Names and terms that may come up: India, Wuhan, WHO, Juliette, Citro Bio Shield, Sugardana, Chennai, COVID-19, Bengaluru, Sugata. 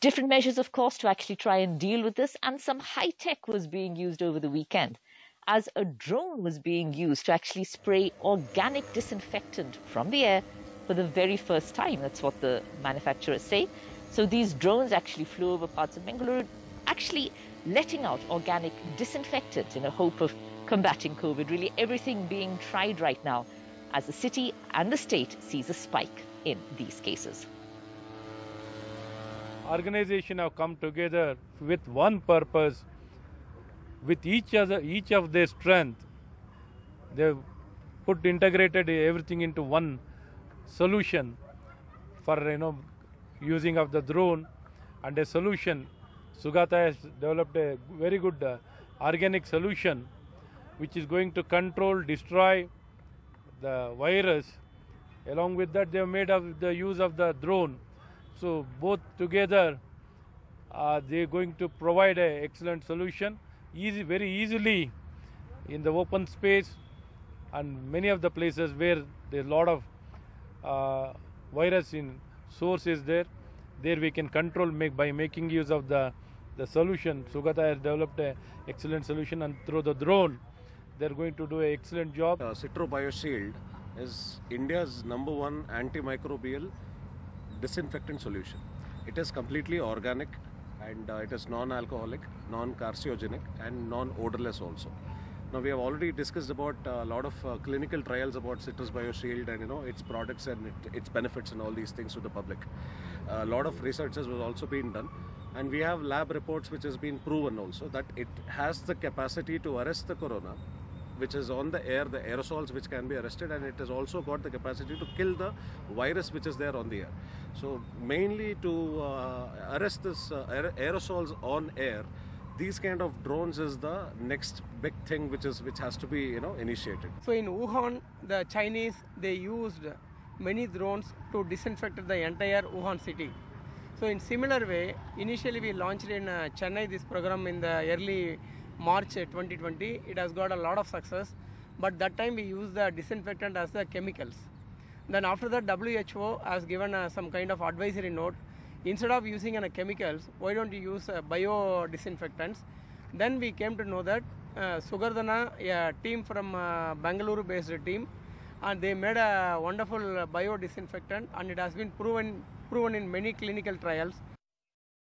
different measures, of course, to actually try and deal with this. And some high tech was being used over the weekend, as a drone was being used to actually spray organic disinfectant from the air for the very first time. That's what the manufacturers say. So these drones actually flew over parts of Bengaluru, actually letting out organic disinfectant in a hope of combating COVID. Really everything being tried right now as the city and the state sees a spike in these cases. Organizations have come together with one purpose, with each of their strength. They've integrated everything into one solution for using of the drone and a solution. Sugata has developed a very good organic solution which is going to control, destroy the virus. Along with that, they have made of the use of the drone. So both together, they are going to provide an excellent solution, very easily in the open space and many of the places where there's a lot of virus in source is there. There we can control by making use of the solution. Sugata has developed an excellent solution, and through the drone, they're going to do an excellent job. Citro Bio Shield is India's #1 antimicrobial disinfectant solution. It is completely organic, and it is non-alcoholic, non-carcinogenic, and non-odorless also. Now, we have already discussed about a lot of clinical trials about Citro Bio Shield and its products and its benefits and all these things to the public. A lot of research has also been done. And we have lab reports which has been proven also that it has the capacity to arrest the corona, which is on the air, the aerosols which can be arrested, and it has also got the capacity to kill the virus which is there on the air. So mainly to arrest this aerosols on air, these kind of drones is the next big thing which has to be initiated. So in Wuhan, the Chinese, they used many drones to disinfect the entire Wuhan city. So in similar way, initially we launched in Chennai this program in the early March 2020. It has got a lot of success, but that time we used the disinfectant as the chemicals. Then after that, WHO has given some kind of advisory note. Instead of using chemicals, why don't you use bio disinfectants? Then we came to know that Sugardana, a team from Bengaluru based team, and they made a wonderful bio disinfectant, and it has been proven in many clinical trials.